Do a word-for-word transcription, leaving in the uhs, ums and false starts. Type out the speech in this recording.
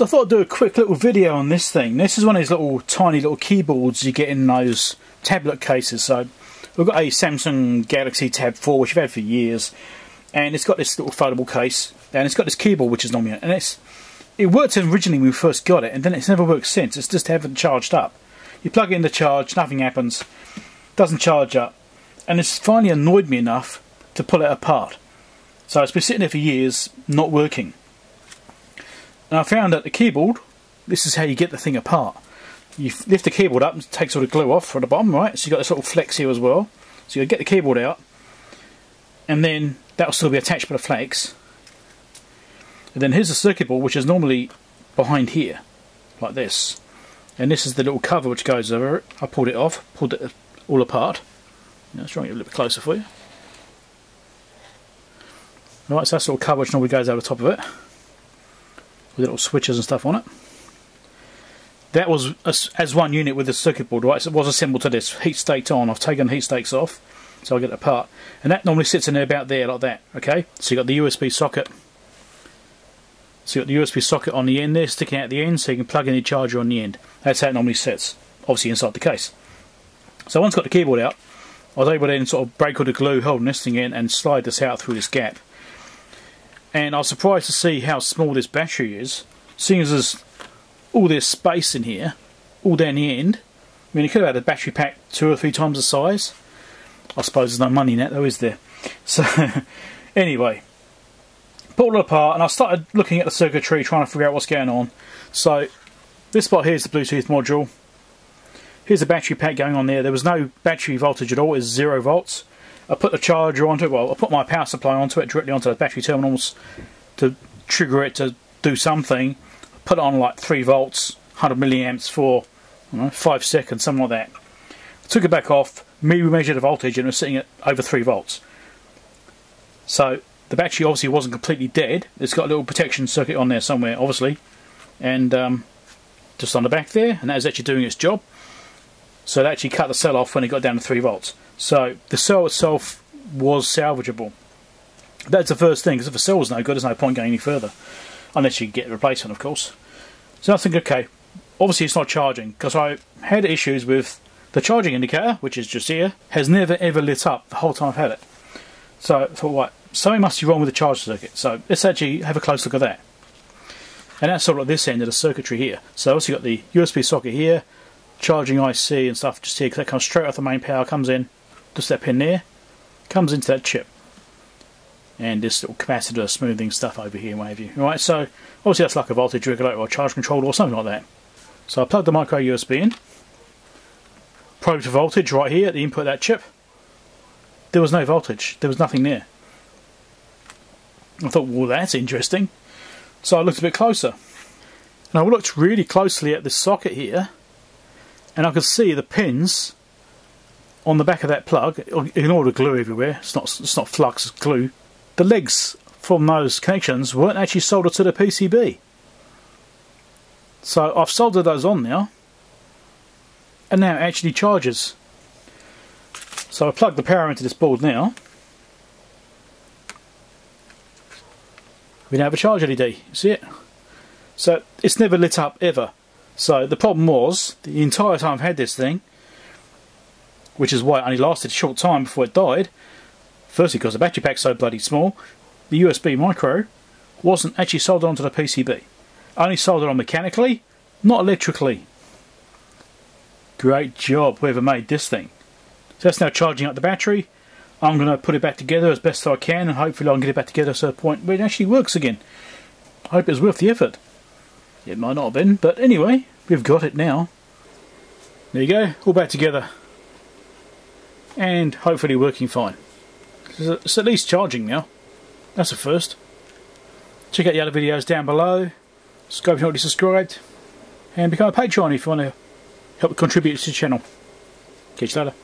So I thought I'd do a quick little video on this thing. This is one of these little tiny little keyboards you get in those tablet cases. So we've got a Samsung Galaxy Tab four, which we've had for years, and it's got this little foldable case, and it's got this keyboard which is normally on it, and it's it worked originally when we first got it, and then it's never worked since. It's just haven't charged up. You plug it in to charge, nothing happens, doesn't charge up, and it's finally annoyed me enough to pull it apart. So it's been sitting there for years, not working. And I found that the keyboard, this is how you get the thing apart. You lift the keyboard up and it takes all the glue off from the bottom, right? So you've got this little flex here as well. So you get the keyboard out, and then that'll still be attached by the flex. And then here's the circuit board, which is normally behind here, like this. And this is the little cover which goes over it. I pulled it off, pulled it all apart. Now, let's try and get a little bit closer for you. Right, so that's the little cover which normally goes over the top of it, with little switches and stuff on it. That was as one unit with the circuit board, right? So it was assembled to this. Heat staked on. I've taken heat stakes off, so I get it apart. And that normally sits in there about there, like that. Okay. So you got the U S B socket. So you got the U S B socket on the end there, sticking out the end, so you can plug in your charger on the end. That's how it normally sits, obviously inside the case. So once I got the keyboard out, I was able to then sort of break all the glue holding this thing in and slide this out through this gap. And I was surprised to see how small this battery is, seeing as there's all this space in here, all down the end. I mean, it could have had a battery pack two or three times the size. I suppose there's no money in that though, is there? So, anyway, pulled it apart and I started looking at the circuitry, trying to figure out what's going on. So, this part here is the Bluetooth module. Here's the battery pack going on there. There was no battery voltage at all, it's zero volts. I put the charger onto it, well I put my power supply onto it, directly onto the battery terminals to trigger it to do something. Put it on like three volts, one hundred milliamps for, I don't know, five seconds, something like that. I took it back off, me measured the voltage and it was sitting at over three volts. So the battery obviously wasn't completely dead, it's got a little protection circuit on there somewhere obviously, and um, just on the back there, and that is actually doing its job. So it actually cut the cell off when it got down to three volts. So the cell itself was salvageable. That's the first thing, because if the cell was no good, there's no point going any further. Unless you get a replacement, of course. So I think, okay, obviously it's not charging, because I had issues with the charging indicator, which is just here, has never ever lit up the whole time I've had it. So I thought, right, something must be wrong with the charge circuit. So let's actually have a close look at that. And that's sort of like this end of the circuitry here. So obviously you've got the U S B socket here, charging I C and stuff just here, because that comes straight off the main power, comes in, just that pin there, comes into that chip. And this little capacitor smoothing stuff over here, what have you. Right, so obviously that's like a voltage regulator or charge controller or something like that. So I plugged the micro U S B in, probed the voltage right here at the input of that chip. There was no voltage, there was nothing there. I thought, well, that's interesting. So I looked a bit closer. And I looked really closely at this socket here, and I could see the pins on the back of that plug. Ignore the glue everywhere, it's not, it's not flux, it's glue. The legs from those connections weren't actually soldered to the P C B. So I've soldered those on now, and now it actually charges. So I plug the power into this board now. We now have a charge L E D, you see it? So it's never lit up ever. So the problem was, the entire time I've had this thing, which is why it only lasted a short time before it died, firstly because the battery pack's so bloody small, the U S B micro wasn't actually soldered onto the P C B. Only soldered on mechanically, not electrically. Great job, whoever made this thing. So that's now charging up the battery. I'm going to put it back together as best I can, and hopefully I can get it back together to a point where it actually works again. I hope it was worth the effort. It might not have been, but anyway, we've got it now. There you go, all back together. And hopefully working fine. It's at least charging now. That's a first. Check out the other videos down below. Subscribe if you're not already subscribed. And become a Patreon if you want to help contribute to the channel. Catch you later.